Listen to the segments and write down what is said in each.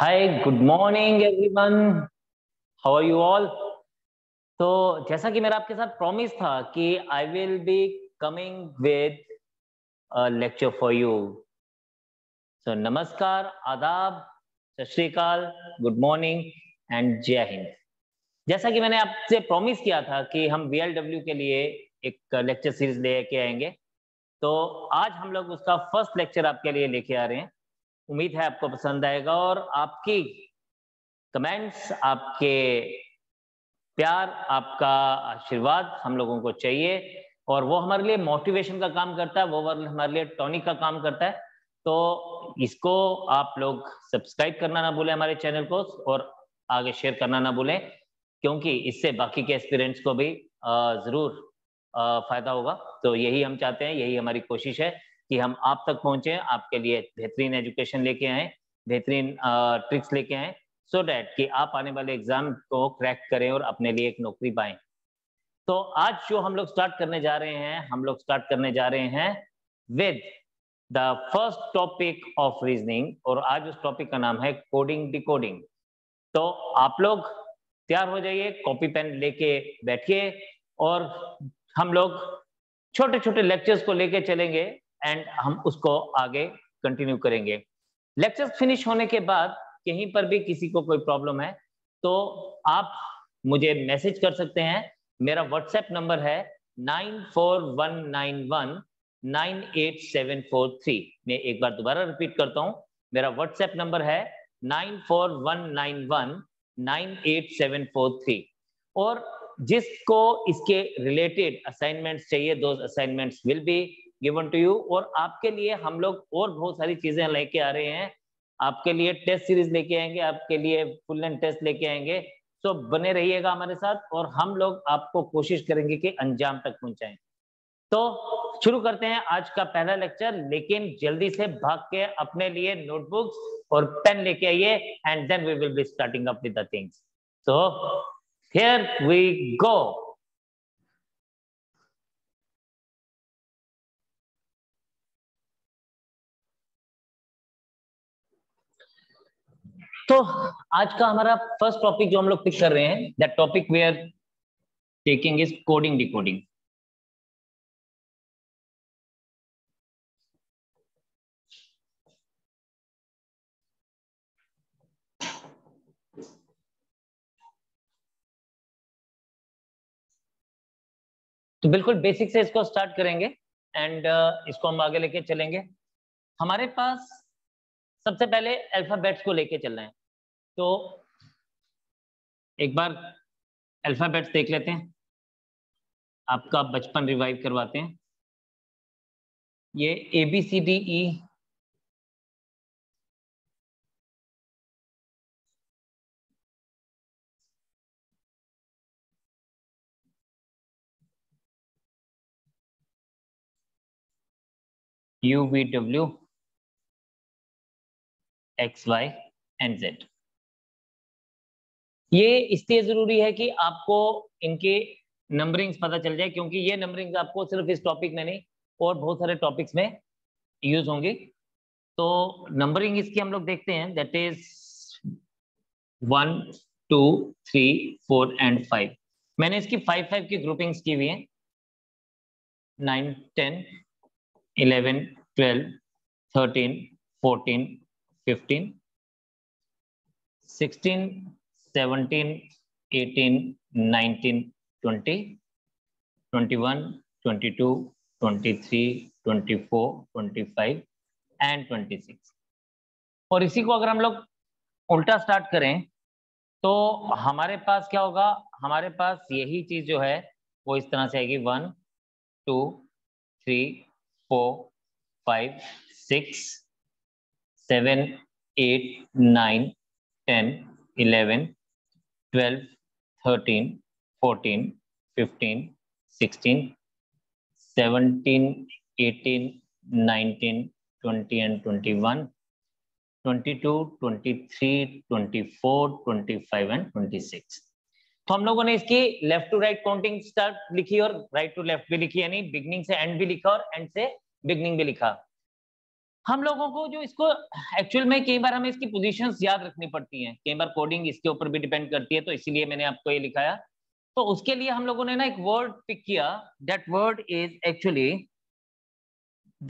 Hi good morning everyone, how are you all. तो जैसा कि मेरा आपके साथ प्रॉमिस था कि I will be coming with a lecture for you. So नमस्कार, आदाब, सत श्री अकाल, गुड मॉर्निंग एंड जय हिंद। जैसा कि मैंने आपसे प्रॉमिस किया था कि हम VLW के लिए एक लेक्चर सीरीज लेके आएंगे, तो आज हम लोग उसका फर्स्ट लेक्चर आपके लिए लेके आ रहे हैं। उम्मीद है आपको पसंद आएगा और आपकी कमेंट्स, आपके प्यार, आपका आशीर्वाद हम लोगों को चाहिए और वो हमारे लिए मोटिवेशन का काम करता है, वो हमारे लिए टॉनिक का काम करता है। तो इसको आप लोग सब्सक्राइब करना ना भूलें हमारे चैनल को और आगे शेयर करना ना भूलें, क्योंकि इससे बाकी के एस्पिरेंट्स को भी जरूर फायदा होगा। तो यही हम चाहते हैं, यही हमारी कोशिश है कि हम आप तक पहुंचे, आपके लिए बेहतरीन एजुकेशन लेके आए, बेहतरीन ट्रिक्स लेके आए, सो डैट कि आप आने वाले एग्जाम को क्रैक करें और अपने लिए एक नौकरी पाएं। तो आज जो हम लोग स्टार्ट करने जा रहे हैं, हम लोग स्टार्ट करने जा रहे हैं with the first topic of reasoning, और आज उस टॉपिक का नाम है कोडिंग डिकोडिंग। तो आप लोग तैयार हो जाइए, कॉपी पेन लेके बैठिए और हम लोग छोटे छोटे लेक्चर्स को लेके चलेंगे एंड हम उसको आगे कंटिन्यू करेंगे। लेक्चर्स फिनिश होने के बाद कहीं पर भी किसी को कोई प्रॉब्लम है तो आप मुझे मैसेज कर सकते हैं। मेरा व्हाट्सएप नंबर है 9419198743। मैं एक बार दोबारा रिपीट करता हूँ, मेरा व्हाट्सएप नंबर है 9419198743। और जिसको इसके रिलेटेड असाइनमेंट्स चाहिए, those assignments will be given to you. और आपके लिए हम लोग और बहुत सारी चीजें लेके आ रहे हैं, आपके लिए टेस्ट सीरीज लेके आएंगे, आपके लिए फुल एंड टेस्ट लेके आएंगे। तो बने रहिएगा हमारे साथ और हम लोग आपको कोशिश करेंगे कि अंजाम तक पहुंचाएं। तो शुरू करते हैं आज का पहला लेक्चर, लेकिन जल्दी से भाग के अपने लिए नोटबुक्स और पेन लेके आइए and then we will be starting up with the things. So here we go. तो आज का हमारा फर्स्ट टॉपिक जो हम लोग पिक कर रहे हैं, that topic we are taking is coding decoding. तो बिल्कुल बेसिक से इसको स्टार्ट करेंगे एंड इसको हम आगे लेके चलेंगे। हमारे पास सबसे पहले अल्फाबेट्स को लेके चलना है, तो एक बार अल्फाबेट्स देख लेते हैं, आपका बचपन रिवाइव करवाते हैं। ये ABCDE, UVW, XY and Z। ये इसलिए जरूरी है कि आपको इनके नंबरिंग्स पता चल जाए, क्योंकि ये नंबरिंग्स आपको सिर्फ इस टॉपिक में नहीं और बहुत सारे टॉपिक्स में यूज होंगे। तो नंबरिंग इसकी हम लोग देखते हैं, दैट इज 1 2 3 4 एंड 5। मैंने इसकी 5 5 की ग्रुपिंग्स की हुई है, 9 10 11 12 13 14 15 16 17 18 19 20 21 22 23 24 25 and 26। और इसी को अगर हम लोग उल्टा स्टार्ट करें तो हमारे पास क्या होगा, हमारे पास यही चीज जो है वो इस तरह से आएगी 1 2 3 4 5 6 7 8 9 10 11 12 13 14 15 16 17 18 19 20 21 22 23 24 25 and 26। तो हम लोगों ने इसकी left to right counting start लिखी और राइट टू लेफ्ट भी लिखी, यानी बिगनिंग से एंड भी लिखा और एंड से बिगनिंग भी लिखा। हम लोगों को जो इसको एक्चुअल में कई बार हमें इसकी पोजीशंस याद रखनी पड़ती हैं, कई बार कोडिंग इसके ऊपर भी डिपेंड करती है, तो इसीलिए मैंने आपको ये लिखाया। तो उसके लिए हम लोगों ने ना एक वर्ड पिक किया, that word is actually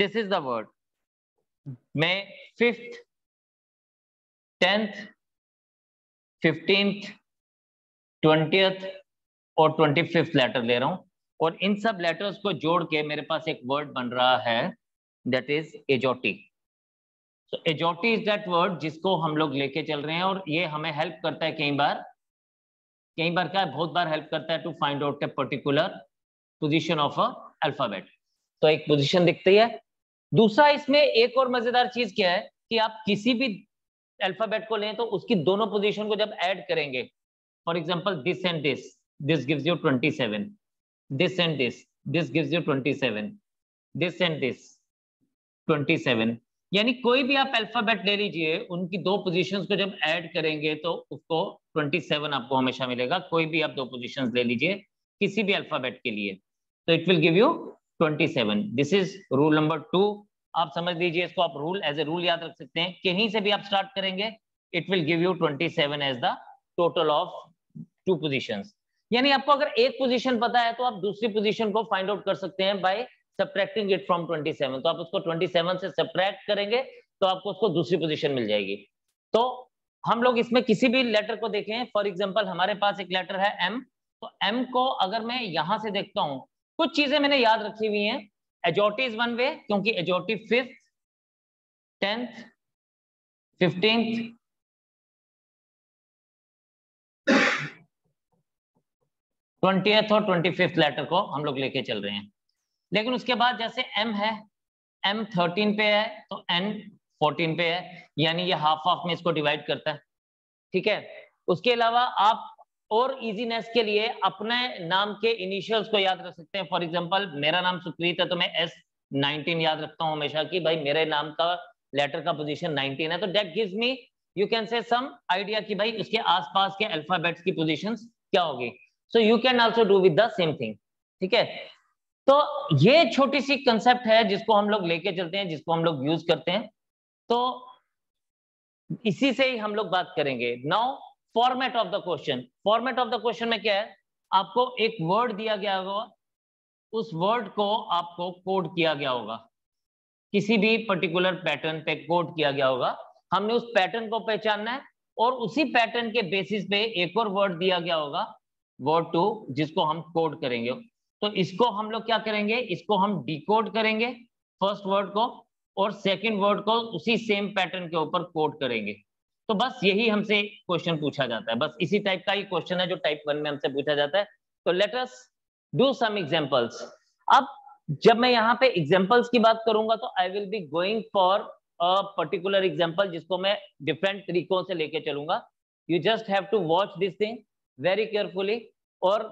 this is the word. मैं 5th, 10th, 15th, 20th और 25th लेटर ले रहा हूँ और इन सब लेटर्स को जोड़ के मेरे पास एक वर्ड बन रहा है, that is एजोटी। So एजोटी is that word जिसको हम लोग लेके चल रहे हैं और ये हमें हेल्प करता है कई बार क्या बहुत बार हेल्प करता है to find out a particular position of a alphabet. तो एक पोजीशन दिखती है। दूसरा इसमें एक और मजेदार चीज क्या है कि आप किसी भी अल्फाबेट को लें तो उसकी दोनों पोजीशन को जब ऐड करेंगे, for example this and this gives you 27, this and this gives you 27, this and this 27, यानी कोई भी आप अल्फाबेट ले लीजिए, उनकी दो पोजीशंस को जब ऐड करेंगे तो उसको 27 आपको हमेशा मिलेगा। कोई भी आप दो पोजीशंस ले लीजिए किसी भी अल्फाबेट के लिए, तो it will give you 27। This is rule number 2। आप समझ लीजिए इसको, आप रूल एज ए रूल याद रख सकते हैं, कहीं से भी आप स्टार्ट करेंगे it will give you 27 as the total of 2 positions. यानी आपको अगर एक पोजीशन पता है तो आप दूसरी पोजीशन को फाइंड आउट कर सकते हैं बाय सब्ट्रैक्टिंग इट फ्रॉम 27। तो आप उसको 27 से सब्ट्रैक्ट करेंगे तो आपको उसको दूसरी पोजीशन मिल जाएगी। तो हम लोग इसमें किसी भी लेटर को देखें, फॉर एग्जांपल हमारे पास एक लेटर है M, तो M को अगर मैं यहां से देखता हूं, कुछ चीजें मैंने याद रखी हुई हैं। एजोटी इज वन वे, क्योंकि एजोटी 5th, 10th, 15th और 25th लेटर को हम लोग लेके चल रहे हैं। लेकिन उसके बाद जैसे M है, M 13 पे है तो N 14 पे है, यानी ये हाफ हाफ में इसको डिवाइड करता है, ठीक है। उसके अलावा आप और इजीनेस के लिए अपने नाम के इनिशियल्स को याद रख सकते हैं। फॉर एग्जांपल मेरा नाम सुप्रीत है तो मैं S19 याद रखता हूँ हमेशा कि भाई मेरे नाम का लेटर का पोजीशन 19 है, तो that gives me you can say some idea कि भाई उसके आसपास के अल्फाबेट्स की पोजीशंस क्या होगी। So you can also do with the same thing, ठीक है। तो ये छोटी सी कंसेप्ट है जिसको हम लोग लेके चलते हैं, जिसको हम लोग यूज करते हैं, तो इसी से ही हम लोग बात करेंगे। Now format of the question. Format of the question में क्या है, आपको एक वर्ड दिया गया होगा, उस वर्ड को आपको कोड किया गया होगा, किसी भी पर्टिकुलर पैटर्न पे कोड किया गया होगा। हमने उस पैटर्न को पहचानना है और उसी पैटर्न के बेसिस पे एक और वर्ड दिया गया होगा, वर्ड 2, जिसको हम कोड करेंगे। तो इसको हम लोग क्या करेंगे, इसको हम डिकोड करेंगे फर्स्ट वर्ड को और सेकंड वर्ड को उसी सेम पैटर्न के ऊपर कोड करेंगे। तो बस यही हमसे क्वेश्चन पूछा जाता है, बस इसी टाइप का ही क्वेश्चन है जो टाइप 1 में हमसे पूछा जाता है। तो let us do some examples. अब जब मैं यहाँ पे एग्जांपल्स की बात करूंगा तो I will be going for a particular example जिसको मैं डिफरेंट तरीकों से लेके चलूंगा। You just have to watch this thing very carefully और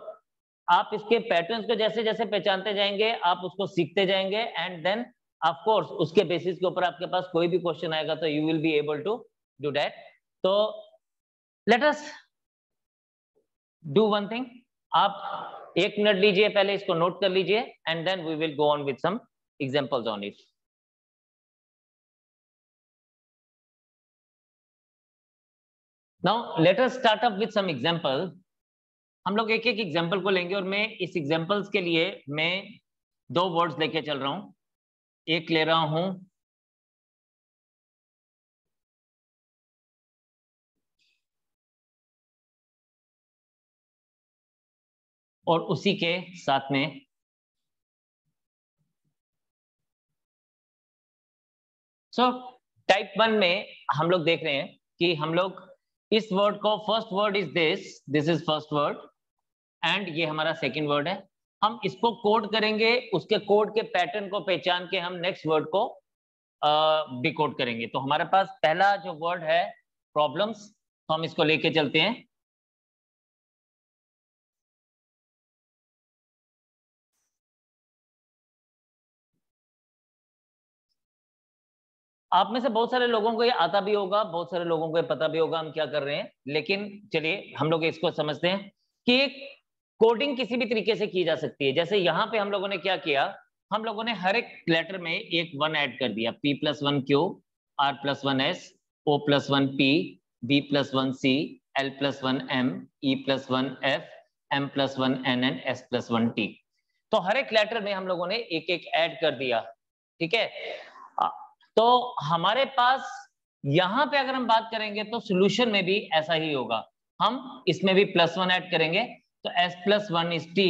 आप इसके पैटर्न्स को जैसे जैसे पहचानते जाएंगे आप उसको सीखते जाएंगे, एंड देन ऑफ कोर्स उसके बेसिस के ऊपर आपके पास कोई भी क्वेश्चन आएगा तो you will be able to do that. तो let us do one thing, आप 1 मिनट लीजिए, पहले इसको नोट कर लीजिए and then we will go on with some examples on it. Now let us start up with some example. हम लोग एक एक एग्जाम्पल को लेंगे और मैं इस एग्जाम्पल्स के लिए मैं 2 वर्ड्स लेके चल रहा हूँ। एक ले रहा हूँ और उसी के साथ में टाइप 1 में हम लोग देख रहे हैं कि हम लोग इस वर्ड को, first word is this is first word and ये हमारा सेकंड वर्ड है। हम इसको कोड करेंगे, उसके कोड के पैटर्न को पहचान के हम नेक्स्ट वर्ड को डिकोड करेंगे। तो हमारे पास पहला जो वर्ड है प्रॉब्लम्स, तो हम इसको लेके चलते हैं। आप में से बहुत सारे लोगों को ये आता भी होगा, बहुत सारे लोगों को ये पता भी होगा हम क्या कर रहे हैं, लेकिन चलिए हम लोग इसको समझते हैं कि कोडिंग किसी भी तरीके से की जा सकती है। जैसे यहाँ पे हम लोगों ने क्या किया, हम लोगों ने हर एक लेटर में एक 1 ऐड कर दिया, P+1 Q, R+1 S, O+1 P, B+1 C, L+1 M, E+1 F, M+1 N and S+1 T। तो हर एक लेटर में हम लोगों ने एक एक ऐड कर दिया, ठीक है। तो हमारे पास यहाँ पे अगर हम बात करेंगे तो सॉल्यूशन में भी ऐसा ही होगा, हम इसमें भी +1 ऐड करेंगे तो S+1 is T,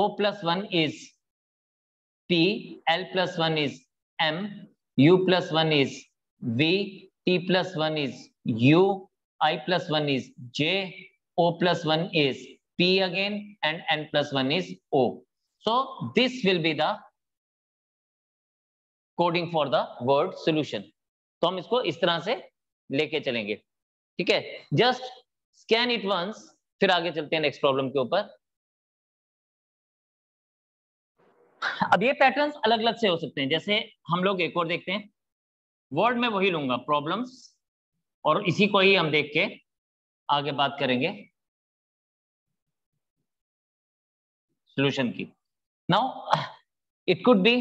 O+1 is P, L+1 is M, U+1 is V, T+1 is U, I+1 is J, O+1 is P again and N+1 is O. So this will be the coding for the word solution. तो हम इसको इस तरह से लेके चलेंगे, ठीक है। जस्ट स्कैन इट वंस, फिर आगे चलते हैं नेक्स्ट प्रॉब्लम के ऊपर। अब ये पैटर्न्स अलग अलग से हो सकते हैं, जैसे हम लोग एक और देखते हैं वर्ड में, वही लूंगा प्रॉब्लम्स और इसी को ही हम देख के आगे बात करेंगे solution की। Now it could be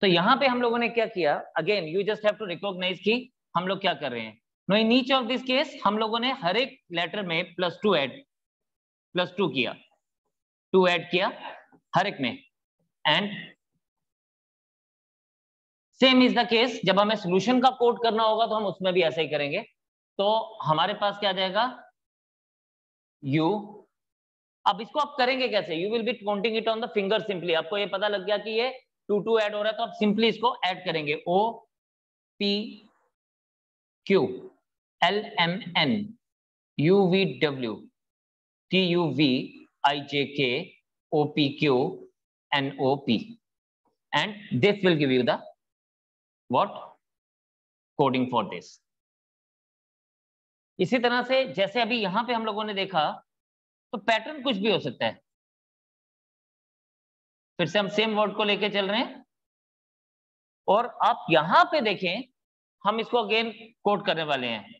तो यहाँ पे हम लोगों ने क्या किया, again you just have to recognise की हम लोग क्या कर रहे हैं। No in each of this case हम लोगों ने हर एक लेटर में प्लस टू किया, 2 ऐड किया हर एक में। And same is the case जब हमें सॉल्यूशन का कोड करना होगा तो हम उसमें भी ऐसा ही करेंगे। तो हमारे पास क्या आ जाएगा U। अब इसको आप करेंगे कैसे, you will be counting it on the finger simply. आपको ये पता लग गया कि ये 2 ऐड हो रहा है तो आप सिंपली इसको ऐड करेंगे O, P, Q, L, M, N, U, V, W, T, U, V, I, J, K, O, P, Q, N, O, P and this will give you the What coding for this। इसी तरह से जैसे अभी यहां पे हम लोगों ने देखा तो पैटर्न कुछ भी हो सकता है। फिर से हम सेम वर्ड को लेके चल रहे हैं और आप यहां पे देखें हम इसको अगेन कोड करने वाले हैं।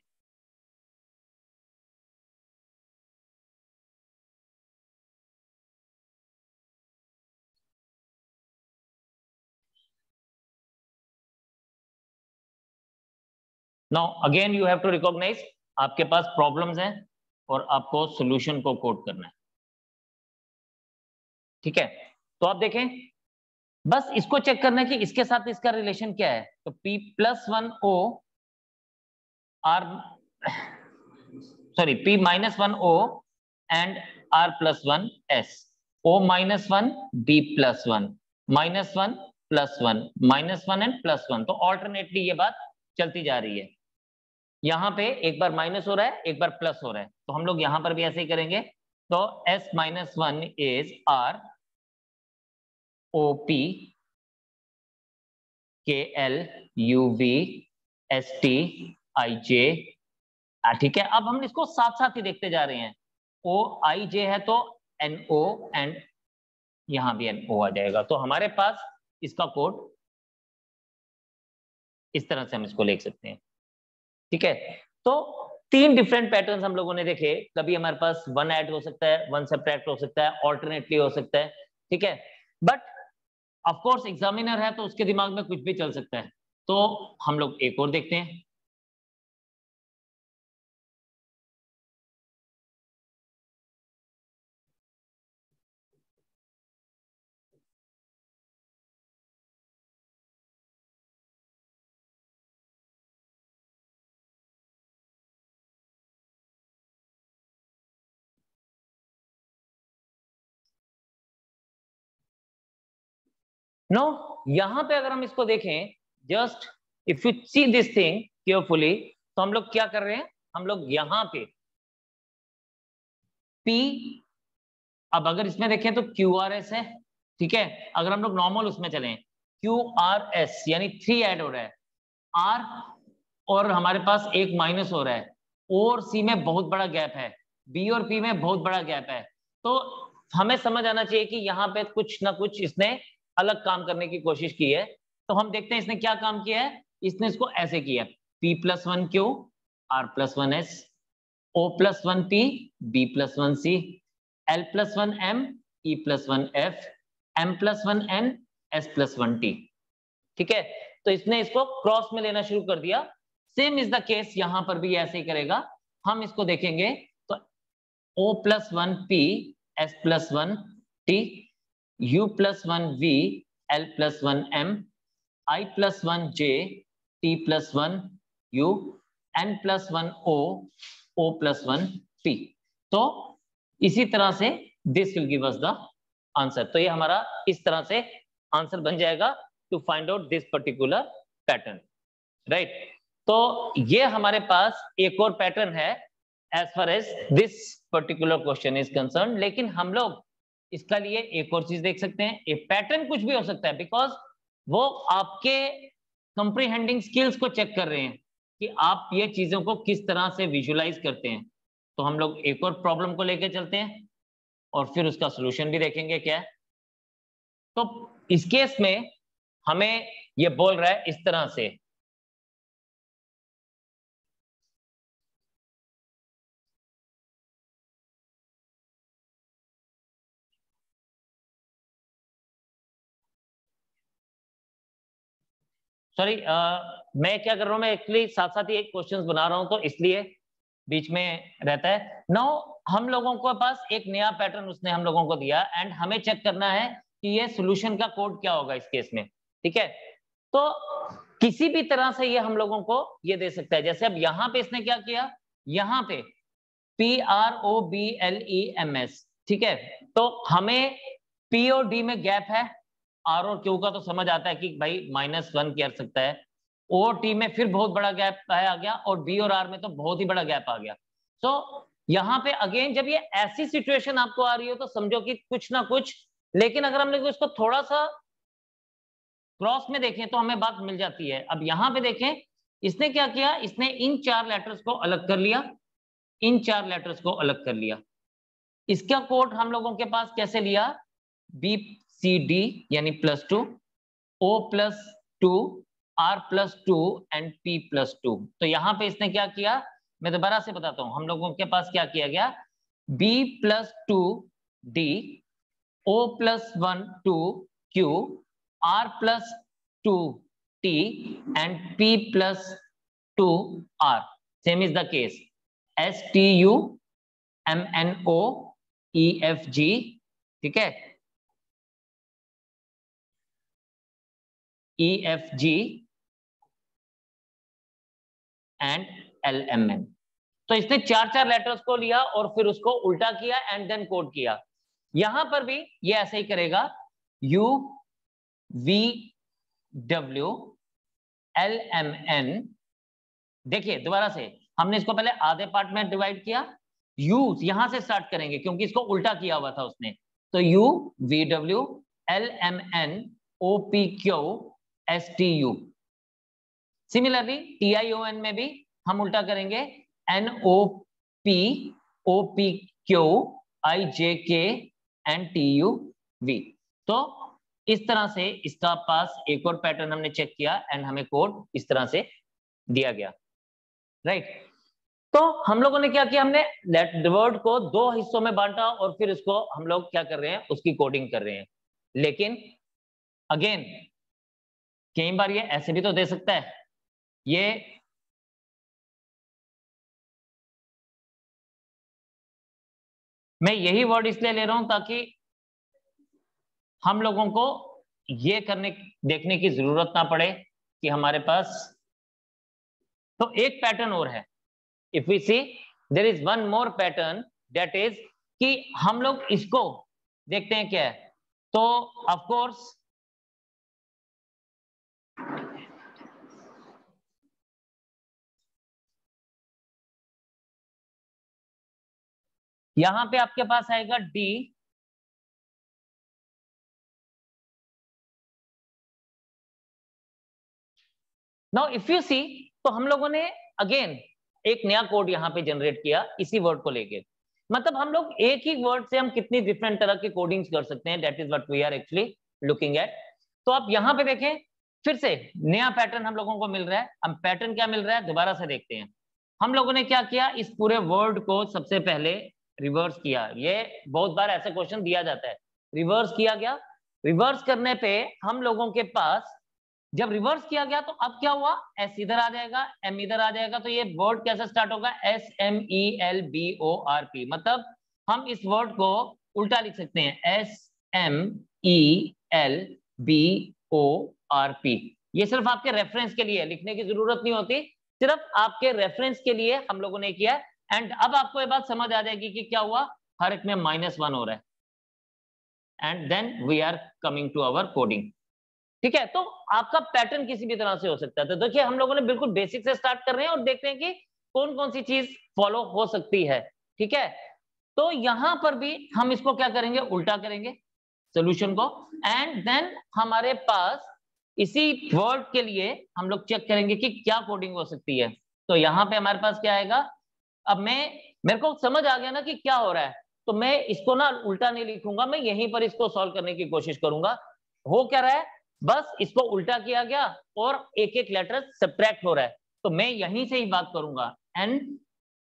Now again you have to recognize आपके पास problems हैं और आपको solution को code करना है, ठीक है। तो आप देखें बस इसको check करना है कि इसके साथ इसका relation क्या है। तो P minus one O and R+1 S, O-1 B+1, -1 +1, -1 and +1। तो alternately ये बात चलती जा रही है, यहाँ पे एक बार माइनस हो रहा है एक बार प्लस हो रहा है, तो हम लोग यहाँ पर भी ऐसे ही करेंगे। तो S-1 is R, OP, KL, UV, ST, IJ, ठीक है। अब हम इसको साथ साथ ही देखते जा रहे हैं, O, IJ है तो NO एंड यहाँ भी NO आ जाएगा। तो हमारे पास इसका कोड इस तरह से हम इसको ले सकते हैं, ठीक है। तो 3 डिफरेंट पैटर्न्स हम लोगों ने देखे, कभी हमारे पास 1 ऐड हो सकता है, 1 सबट्रैक्ट हो सकता है, ऑल्टरनेटली हो सकता है, ठीक है। बट ऑफ कोर्स एग्जामिनर है तो उसके दिमाग में कुछ भी चल सकता है। तो हम लोग एक और देखते हैं, नो यहाँ पे अगर हम इसको देखें, just if you see this thing carefully, तो हम लोग क्या कर रहे हैं, हम लोग यहाँ पे P, अब अगर इसमें देखें तो QRS है, ठीक है। अगर हम लोग नॉर्मल उसमें चलें QRS यानी 3 ऐड हो रहा है, R और हमारे पास एक माइनस हो रहा है, O और C में बहुत बड़ा गैप है, B और P में बहुत बड़ा गैप है। तो हमें समझ आना चाहिए कि यहाँ पे कुछ ना कुछ इसने अलग काम करने की कोशिश की है। तो हम देखते हैं इसने क्या काम किया है, इसने इसको ऐसे किया P+1 Q, R+1S, O+1P, B+1C, L+1M, E+1F, M+1N, S+1T। ठीक है, तो इसने इसको क्रॉस में लेना शुरू कर दिया। सेम इज द केस यहां पर भी ऐसे ही करेगा। हम इसको देखेंगे तो O+1P, S+1T, U+1V, L+1M, I+1J, T+1U, N+1O, O+1P। तो इसी तरह से this will give us the answer. तो ये हमारा इस तरह से आंसर बन जाएगा to find out this particular pattern, right. तो ये हमारे पास एक और पैटर्न है as far as this particular question is concerned. लेकिन हम लोग इसका लिए एक और चीज देख सकते हैं। ये पैटर्न कुछ भी हो सकता है, बिकॉज वो आपके कंप्रीहेंडिंग स्किल्स को चेक कर रहे हैं कि आप ये चीजों को किस तरह से विजुलाइज करते हैं। तो हम लोग एक और प्रॉब्लम को लेकर चलते हैं और फिर उसका सोल्यूशन भी देखेंगे क्या है। तो इस केस में हमें ये बोल रहा है इस तरह से, सॉरी मैं क्या कर रहा हूं, मैं एक्चुअली साथ साथ ही एक क्वेश्चंस बना रहा हूं तो इसलिए बीच में रहता है। नाउ हम लोगों के पास एक नया पैटर्न उसने हम लोगों को दिया एंड हमें चेक करना है कि ये सॉल्यूशन का कोड क्या होगा इस केस में। ठीक है, तो किसी भी तरह से ये हम लोगों को ये दे सकता है। जैसे अब यहाँ पे इसने क्या किया, यहाँ पे PROBLEMS, ठीक है। तो हमें POD में गैप है, R और Q का तो समझ आता है कि भाई -1 कर सकता है, OT में फिर बहुत बड़ा गैप आ गया और B और R में तो बहुत ही बड़ा गैप आ गया। तो यहाँ पे अगेन जब ये ऐसी सिचुएशन आपको आ रही हो तो समझो कि कुछ ना कुछ, लेकिन अगर हम लोग इसको थोड़ा सा क्रॉस में देखें तो हमें बात मिल जाती है। अब यहाँ पे देखें इसने क्या किया, इसने इन चार लेटर्स को अलग कर लिया, इन चार लेटर्स को अलग कर लिया। इसका कोड हम लोगों के पास कैसे लिया, BCD यानी +2, O+2, R+2 एंड P+2। तो यहाँ पे इसने क्या किया, मैं दोबारा से बताता हूँ। हम लोगों के पास क्या किया गया, B+2D, O+1 2Q, R+2T and P+2R। Same is the case STU MNOEFG, ठीक है, EFG एंड LMN। तो इसने चार चार लेटर्स को लिया और फिर उसको उल्टा किया एंड देन कोड किया। यहां पर भी ये ऐसे ही करेगा, U VW LMN। देखिए दोबारा से हमने इसको पहले आधे पार्ट में डिवाइड किया, U यहां से स्टार्ट करेंगे क्योंकि इसको उल्टा किया हुआ था उसने। तो U VW LMN OPQ STU। Similarly TION में भी हम उल्टा करेंगे, NOP OPQ IJK and TUV। तो इस तरह से इसका पास एक और पैटर्न हमने चेक किया एंड हमें कोड इस तरह से दिया गया, राइट। तो हम लोगों ने क्या किया, हमने लेट वर्ड को दो हिस्सों में बांटा और फिर इसको हम लोग क्या कर रहे हैं, उसकी कोडिंग कर रहे हैं। लेकिन अगेन कई बार ये ऐसे भी तो दे सकता है, ये मैं यही वर्ड इसलिए ले रहा हूं ताकि हम लोगों को ये करने देखने की जरूरत ना पड़े कि हमारे पास तो एक पैटर्न और है। If we see there is one more pattern, that is कि हम लोग इसको देखते हैं क्या है। तो ऑफ कोर्स यहां पे आपके पास आएगा D, Now if you see, तो हम लोगों ने अगेन एक नया कोड यहाँ पे जनरेट किया इसी वर्ड को लेके। मतलब हम लोग एक ही वर्ड से हम कितनी डिफरेंट तरह की कोडिंग्स कर सकते हैं, that is what we are actually looking at. तो आप यहाँ पे देखें फिर से नया पैटर्न हम लोगों को मिल रहा है। हम पैटर्न क्या मिल रहा है दोबारा से देखते हैं। हम लोगों ने क्या किया, इस पूरे वर्ड को सबसे पहले रिवर्स किया। ये बहुत बार ऐसे क्वेश्चन दिया जाता है, रिवर्स किया गया। रिवर्स करने पे हम लोगों के पास जब रिवर्स किया गया तो अब क्या हुआ, एस इधर आ जाएगा, एम इधर आ जाएगा, तो ये वर्ड कैसे स्टार्ट होगा, S M E L B O R P. मतलब हम इस वर्ड को उल्टा लिख सकते हैं, S M E L B O R P. ये सिर्फ आपके रेफरेंस के लिए, लिखने की जरूरत नहीं होती, सिर्फ आपके रेफरेंस के लिए हम लोगों ने किया। एंड अब आपको ये बात समझ आ जाएगी कि क्या हुआ, हर एक में -1 हो रहा है, and then we are coming to our coding. ठीक है, तो आपका पैटर्न किसी भी तरह से हो सकता है। तो देखिए हम लोगों ने बिल्कुल बेसिक से स्टार्ट कर रहे हैं और देखते हैं कि कौन कौन सी चीज फॉलो हो सकती है। ठीक है, तो यहां पर भी हम इसको क्या करेंगे, उल्टा करेंगे सोल्यूशन को, एंड देन हमारे पास इसी वर्ड के लिए हम लोग चेक करेंगे कि क्या कोडिंग हो सकती है। तो यहाँ पे हमारे पास क्या आएगा, अब मेरे को समझ आ गया ना कि क्या हो रहा है, तो मैं इसको ना उल्टा नहीं लिखूंगा, मैं यहीं पर इसको सॉल्व करने की कोशिश करूंगा। हो क्या रहा है, बस इसको उल्टा किया गया और एक एक लेटर सब्ट्रैक्ट हो रहा है, तो मैं यहीं से ही बात करूंगा। एन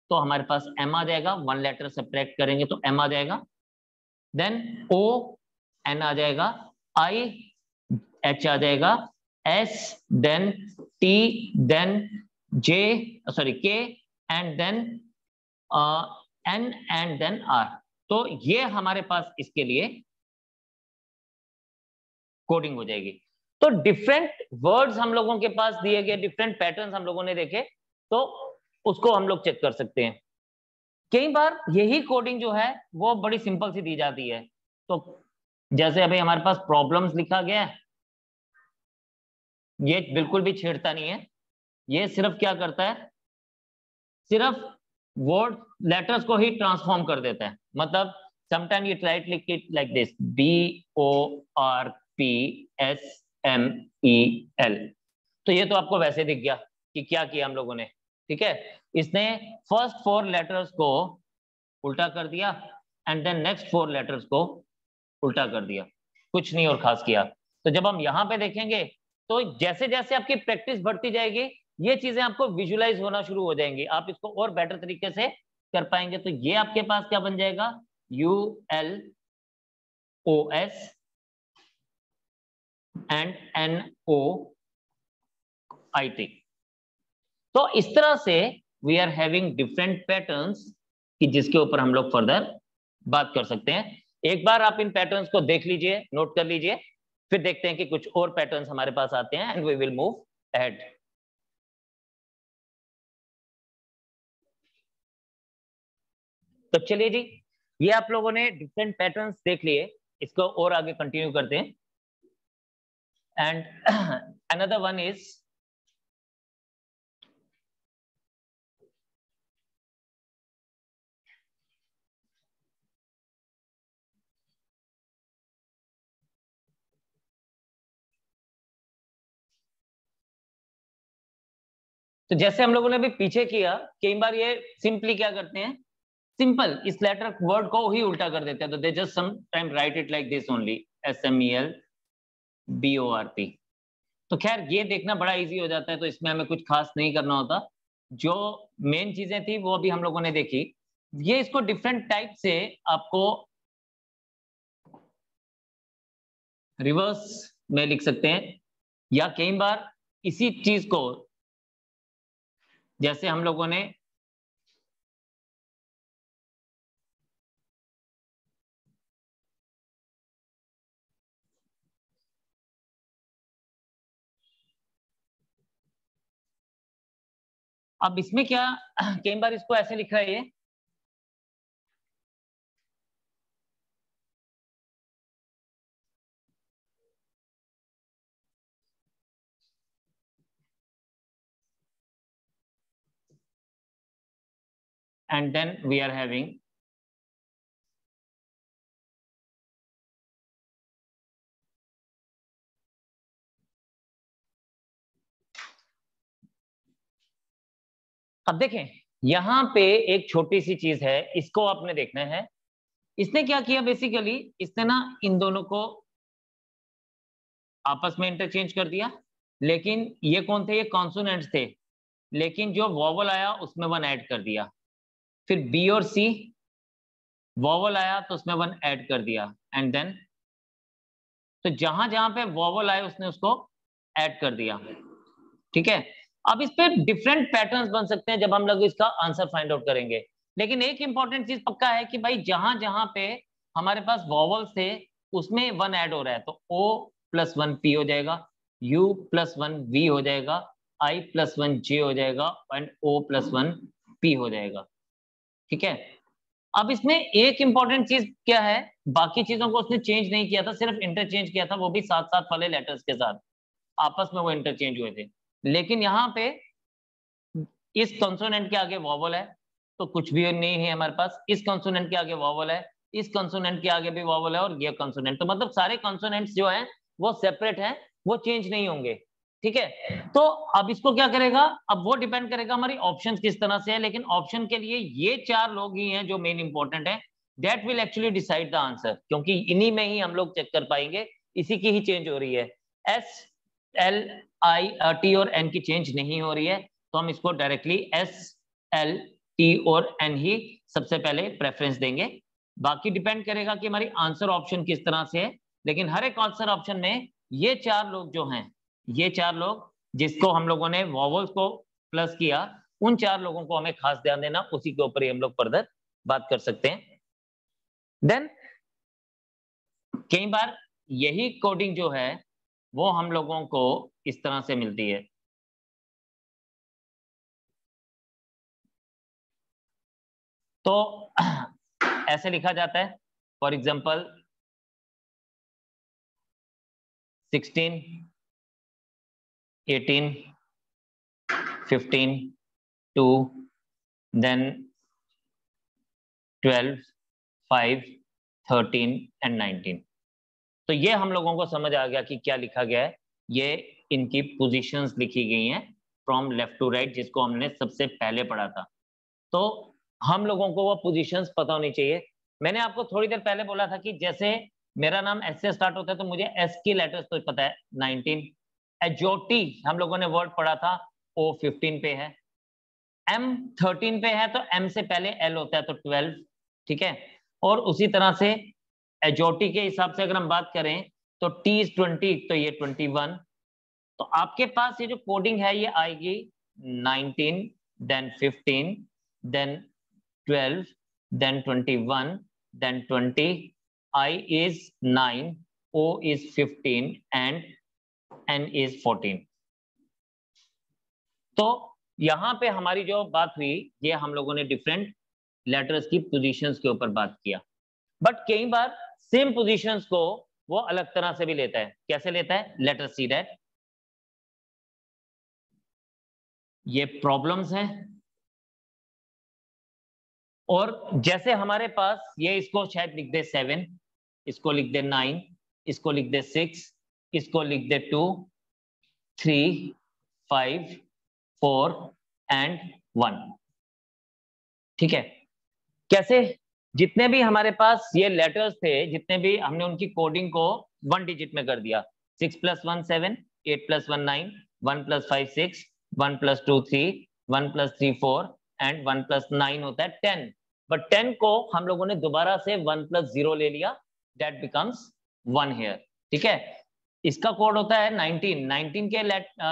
तो हमारे पास एम आ जाएगा, 1 लेटर सब्ट्रैक्ट करेंगे तो एम आ जाएगा, देन ओ एन आ जाएगा, आई H आ जाएगा, S then T then J sorry K and then N and then R। तो ये हमारे पास इसके लिए कोडिंग हो जाएगी। तो डिफरेंट वर्ड्स हम लोगों के पास दिए गए, डिफरेंट पैटर्न्स हम लोगों ने देखे, तो उसको हम लोग चेक कर सकते हैं। कई बार यही कोडिंग जो है वो बड़ी सिंपल सी दी जाती है। तो जैसे अभी हमारे पास प्रॉब्लम्स लिखा गया है, ये बिल्कुल भी छेड़ता नहीं है, ये सिर्फ क्या करता है, सिर्फ वर्ड लेटर्स को ही ट्रांसफॉर्म कर देता है। मतलब समटाइम यू ट्राई टू लिख it like this, B O R P S M E L, तो ये तो आपको वैसे दिख गया कि क्या किया हम लोगों ने। ठीक है, इसने फर्स्ट 4 लेटर्स को उल्टा कर दिया एंड देन नेक्स्ट 4 लेटर्स को उल्टा कर दिया, कुछ नहीं और खास किया। तो जब हम यहाँ पे देखेंगे तो जैसे जैसे आपकी प्रैक्टिस बढ़ती जाएगी ये चीजें आपको विजुलाइज होना शुरू हो जाएंगी, आप इसको और बेटर तरीके से कर पाएंगे। तो ये आपके पास क्या बन जाएगा, U L O S and N O I T. तो इस तरह से we are having different patterns कि जिसके ऊपर हम लोग फर्दर बात कर सकते हैं। एक बार आप इन पैटर्न्स को देख लीजिए, नोट कर लीजिए, फिर देखते हैं कि कुछ और पैटर्न्स हमारे पास आते हैं and we will move ahead. तो चलिए जी, ये आप लोगों ने डिफरेंट पैटर्न्स देख लिए, इसको और आगे कंटिन्यू करते हैं। एंड अनदर वन इज तो जैसे हम लोगों ने भी पीछे किया, कई बार ये सिंपली क्या करते हैं, सिंपल इस लेटर वर्ड को ही उल्टा कर देते हैं। तो they just some time write it like this only, S M E L B O R P. तो खैर ये देखना बड़ा इजी हो जाता है, तो इसमें हमें कुछ खास नहीं करना होता। जो मेन चीजें थी वो अभी हम लोगों ने देखी। ये इसको डिफरेंट टाइप से आपको रिवर्स में लिख सकते हैं, या कई बार इसी चीज को जैसे हम लोगों ने अब इसमें क्या कई बार इसको ऐसे लिखा है, ये and then we are having अब देखें यहां पे एक छोटी सी चीज है, इसको आपने देखना है। इसने क्या किया बेसिकली, इसने ना इन दोनों को आपस में इंटरचेंज कर दिया, लेकिन ये कौन थे, ये कॉन्सोनेंट्स थे, लेकिन जो वॉवल आया उसमें 1 ऐड कर दिया, फिर बी और सी वॉवल आया तो उसमें 1 ऐड कर दिया, एंड देन तो जहां जहां पे वॉवल आए उसने उसको ऐड कर दिया। ठीक है, अब इस पे डिफरेंट पैटर्न्स बन सकते हैं जब हम लोग इसका आंसर फाइंड आउट करेंगे, लेकिन एक इंपॉर्टेंट चीज पक्का है कि भाई जहां जहां पे हमारे पास वॉवल्स थे उसमें 1 ऐड हो रहा है, तो ओ प्लस 1 पी हो जाएगा, U प्लस 1 V हो जाएगा, I प्लस 1 J हो जाएगा, एंड O प्लस 1 P हो जाएगा। ठीक है, अब इसमें एक इंपॉर्टेंट चीज क्या है, बाकी चीजों को उसने चेंज नहीं किया था, सिर्फ इंटरचेंज किया था, वो भी साथ साथ वाले लेटर्स के साथ आपस में वो इंटरचेंज हुए थे। लेकिन यहाँ पे इस कंसोनेंट के आगे वॉवल है तो कुछ भी नहीं है हमारे पास, इस कंसोनेंट के आगे वॉवल है, इस कंसोनेंट के आगे भी वॉवल है, और ये कंसोनेंट, तो मतलब सारे कंसोनेंट्स जो हैं वो सेपरेट हैं, वो चेंज नहीं होंगे। ठीक है, तो अब इसको क्या करेगा, अब वो डिपेंड करेगा हमारी ऑप्शंस किस तरह से है, लेकिन ऑप्शन के लिए ये 4 लोग ही हैं जो मेन इंपॉर्टेंट है, that will actually decide the answer, क्योंकि इन्हीं में ही हम लोग चेक कर पाएंगे, इसी की ही चेंज हो रही है, एस एल आई टी और एन की चेंज नहीं हो रही है, तो हम इसको डायरेक्टली एस एल टी और एन ही सबसे पहले प्रेफरेंस देंगे। बाकी डिपेंड करेगा कि हमारी आंसर ऑप्शन किस तरह से है, लेकिन हर एक आंसर ऑप्शन में ये 4 लोग जो हैं, ये 4 लोग जिसको हम लोगों ने वॉवल्स को प्लस किया, उन 4 लोगों को हमें खास ध्यान देना, उसी के ऊपर ही हम लोग फर्दर बात कर सकते हैं। देन कई बार यही कोडिंग जो है वो हम लोगों को इस तरह से मिलती है, तो ऐसे लिखा जाता है, फॉर एग्जाम्पल 16, 18, 15, 2, then 12, 5, 13 and 19। तो ये हम लोगों को समझ आ गया कि क्या लिखा गया है, ये इनकी पोजीशंस लिखी गई हैं फ्रॉम लेफ्ट टू राइट, जिसको हमने सबसे पहले पढ़ा था, तो हम लोगों को वो पोजीशंस पता होनी चाहिए। मैंने आपको थोड़ी देर पहले बोला था कि जैसे मेरा नाम एस से स्टार्ट होता है तो मुझे एस की लेटर्स तो पता है, 19 एजोटी हम लोगों ने वर्ड पढ़ा था, ओ 15 पे है, एम 13 पे है, तो एम से पहले एल होता है तो 12। ठीक है, और उसी तरह से एजोटी के हिसाब से अगर हम बात करें तो टी 20, तो ये 21, तो आपके पास ये जो कोडिंग है ये आएगी 19, then 15, then 12, then 21, then 20, I is 9, O is 15 and N is 14। तो यहाँ पे हमारी जो बात हुई ये हम लोगों ने डिफरेंट लेटर्स की पोजीशंस के ऊपर बात किया, बट कई बार सेम पोजीशंस को वो अलग तरह से भी लेता है। कैसे लेता है? लेटर सी डेट, ये प्रॉब्लम्स हैं, और जैसे हमारे पास ये इसको शायद लिख दे 7, इसको लिख दे 9, इसको लिख दे 6, इसको लिख दे 2, 3, 5, 4 and 1। ठीक है, कैसे जितने भी हमारे पास ये लेटर्स थे, जितने भी हमने उनकी कोडिंग को 1 डिजिट में कर दिया, 6 + 1 7, 8 + 1 9, 1 + 5 6, 1 + 2 3, 1 + 3 4 एंड 1 + 9 होता है 10, बट 10 को हम लोगों ने दोबारा से 1 + 0 ले लिया, दैट बिकम्स 1 हियर। ठीक है, इसका कोड होता है 19, 19 के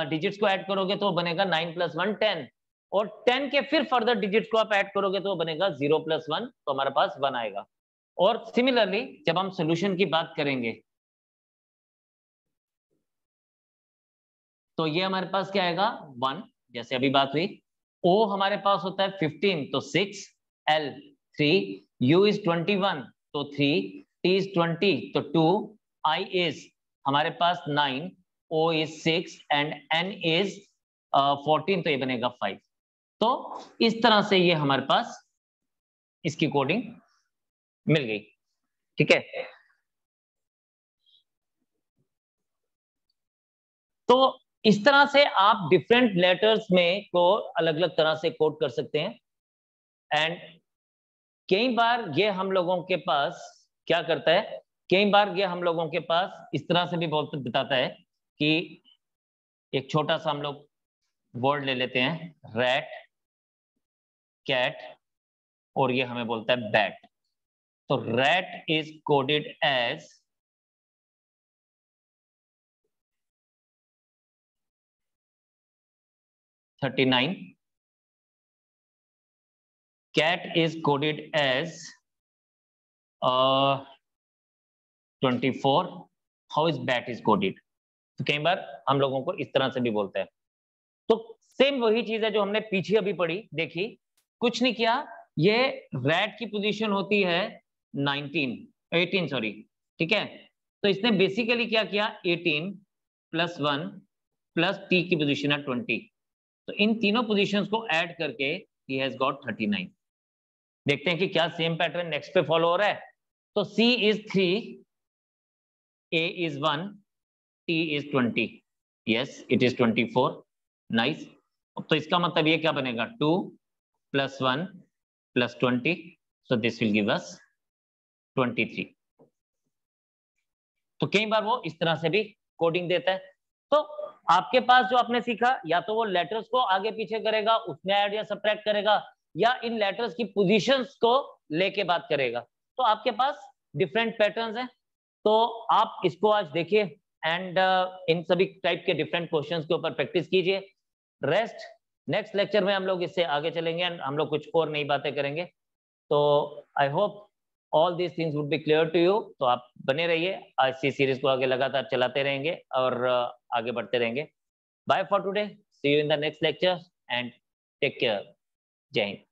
डिजिट्स को ऐड करोगे तो बनेगा 9 + 1 10, और 10 के फिर फर्दर डिजिट्स को आप ऐड करोगे तो बनेगा 0 + 1, तो हमारे पास 1 आएगा। और सिमिलरली जब हम सोल्यूशन की बात करेंगे तो ये हमारे पास क्या आएगा 1, जैसे अभी बात हुई, O हमारे पास होता है 15 तो 6, L 3, U is 21 तो 3, T is 20 तो 2, I is हमारे पास 9, O is 6 and N is 14, तो ये बनेगा 5। तो इस तरह से ये हमारे पास इसकी कोडिंग मिल गई। ठीक है, तो इस तरह से आप डिफरेंट लेटर्स में को अलग अलग तरह से कोड कर सकते हैं। एंड कई बार ये हम लोगों के पास क्या करता है, कई बार ये हम लोगों के पास इस तरह से भी बहुत बताता है कि एक छोटा सा हम लोग वर्ड ले लेते हैं रैट, कैट और ये हमें बोलता है बैट। तो rat is coded as thirty nine, cat is coded as 24। How is bat is coded? तो कई बार हम लोगों को इस तरह से भी बोलते हैं। तो सेम वही चीज है जो हमने पीछे अभी पढ़ी, देखी, कुछ नहीं किया। ये रैट की पोजीशन होती है 18 सॉरी, ठीक है। तो इसने बेसिकली क्या किया, 18 प्लस 1 प्लस टी की पोजीशन है 20। तो इन तीनों पोजीशंस को ऐड करके ही हैज गॉट 39। देखते हैं कि क्या सेम पैटर्न नेक्स्ट पे फॉलो हो रहा है। तो C is 3, A is 1, T is 20, yes it is 24, nice. तो इसका मतलब ये क्या बनेगा, 2 plus 1 plus 20, so this will give us 23। तो कई बार वो इस तरह से भी कोडिंग देता है। तो आपके पास जो आपने सीखा, या तो वो लेटर्स को आगे पीछे करेगा, उसमें ऐड या सबट्रैक्ट करेगा, या इन लेटर्स की पोजीशंस को लेके बात करेगा। तो आपके पास डिफरेंट पैटर्न्स हैं। तो आप इसको आज देखिए एंड इन सभी टाइप के डिफरेंट क्वेश्चंस के ऊपर प्रैक्टिस कीजिए। रेस्ट नेक्स्ट लेक्चर में हम लोग इससे आगे चलेंगे एंड हम लोग कुछ और नई बातें करेंगे। तो I hope all these things would be clear to you. तो आप बने रहिए, आज की सीरीज को आगे लगातार चलाते रहेंगे और आगे बढ़ते रहेंगे। Bye for today, see you in the next lecture and take care. जय हिंद।